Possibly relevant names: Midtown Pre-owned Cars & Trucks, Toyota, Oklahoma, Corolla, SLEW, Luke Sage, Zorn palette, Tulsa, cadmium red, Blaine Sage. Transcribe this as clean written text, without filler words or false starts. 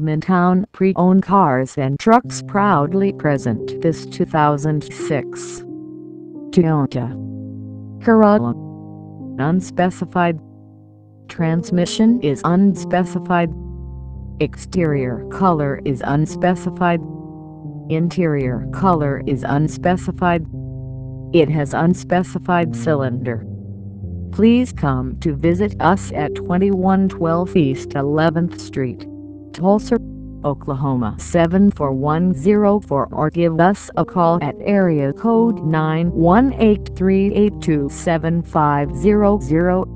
Midtown Pre-owned Cars and Trucks proudly present this 2006 Toyota Corolla. Unspecified. Transmission is unspecified. Exterior color is unspecified. Interior color is unspecified. It has unspecified cylinder. Please come to visit us at 2112 East 11th Street, Tulsa, Oklahoma 74104, or give us a call at area code 918-382-7500.